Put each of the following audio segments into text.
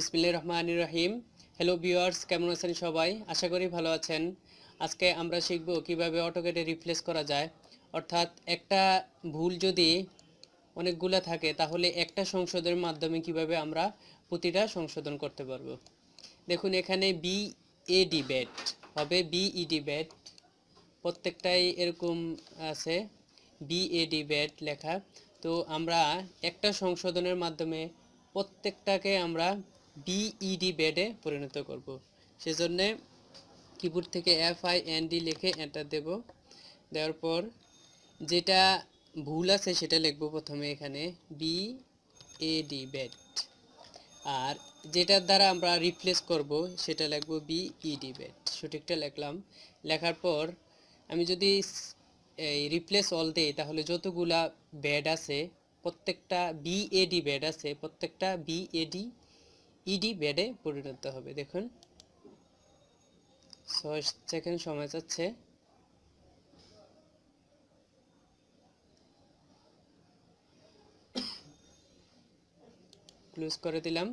बिस्मिल्लाहिर रहमानिर रहीम। Hello viewers, केमन आছেন सबाई? आशा करी ভালো আছেন। আজকে আমরা শিখব কিভাবে অটোক্যাডে রিপ্লেস করা যায়। অর্থাৎ একটা ভুল যদি অনেকগুলা থাকে তাহলে একটা সংশোধনের মাধ্যমে কিভাবে আমরা প্রতিটা সংশোধন করতে পারব। দেখুন এখানে বিএডি ব্যাট হবে বিইডি ব্যাট, প্রত্যেকটাই এরকম আছে বিএডি ব্যাট লেখা। তো আমরা একটা সংশোধনের মাধ্যমে প্রত্যেকটাকে আমরা বিইডি ব্যাটে পরিণত করব। সেজন্য কিবোর্ড থেকে FIND লিখে এন্টার দেব। দেওয়ার পর যেটা ভুল আছে সেটা লিখব প্রথমে এখানে বিএডি ব্যাট, আর যেটার দ্বারা আমরা রিপ্লেস করব সেটা লিখব বিইডি ব্যাট। সঠিকটা লিখলাম। লেখার পর আমি যদি এই রিপ্লেস অল দেই তাহলে যতগুলা ব্যাট আছে প্রত্যেকটা বিএডি ব্যাট আছে প্রত্যেকটা বিএডি ইডি ব্যাটে পরিণত হবে। দেখুন 6 সেকেন্ড সময় যাচ্ছে। ক্লোজ করে দিলাম,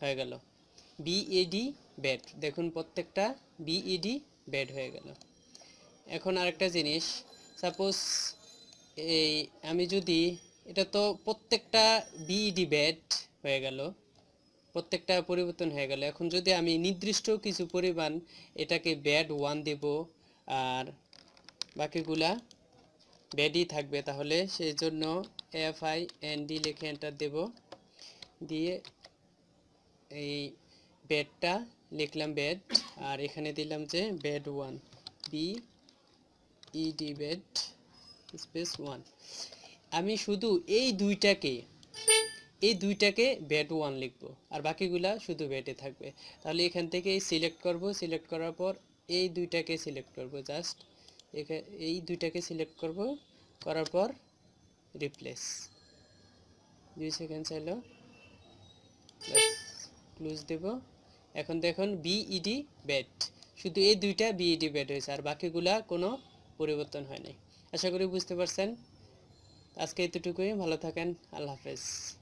হয়ে গেল বিএডি ব্যাট। দেখুন প্রত্যেকটা বিএডি ব্যাট হয়ে গেল। এখন আরেকটা জিনিস, সাপোজ এই আমি যদি এটা তো প্রত্যেকটা বিইডি ব্যাট হয়ে গেল, প্রত্যেকটা পরিবর্তন হয়ে গেল। এখন যদি আমি নির্দিষ্ট কিছু পরিমাণ এটাকে ব্যাট 1 দেব আর বাকিগুলা ব্যাটই থাকবে, তাহলে সেই জন্য FIND লিখে এন্টার দেব। দিয়ে এই ব্যাটটা লিখলাম ব্যাট, আর এখানে দিলাম যে ব্যাট 1 বিইডি ব্যাট স্পেস 1। আমি শুধু এই দুইটাকে ব্যাট 1 লিখব আর বাকিগুলা শুধু ব্যাটে থাকবে। তাহলে এখান থেকে সিলেক্ট করব, সিলেক্ট করার পর এই দুইটাকে সিলেক্ট করব, জাস্ট এই দুইটাকে সিলেক্ট করব, করার পর রিপ্লেস। 2 সেকেন্ড হলো, ক্লোজ দেব। এখন দেখুন বিইডি ব্যাট, শুধু এই দুইটা বিইডি ব্যাট হয়েছে আর বাকিগুলা কোনো পরিবর্তন হয় নাই। আশা করি বুঝতে পারছেন। আজকে এতটুকুই, ভালো থাকেন, আল্লাহ হাফেজ।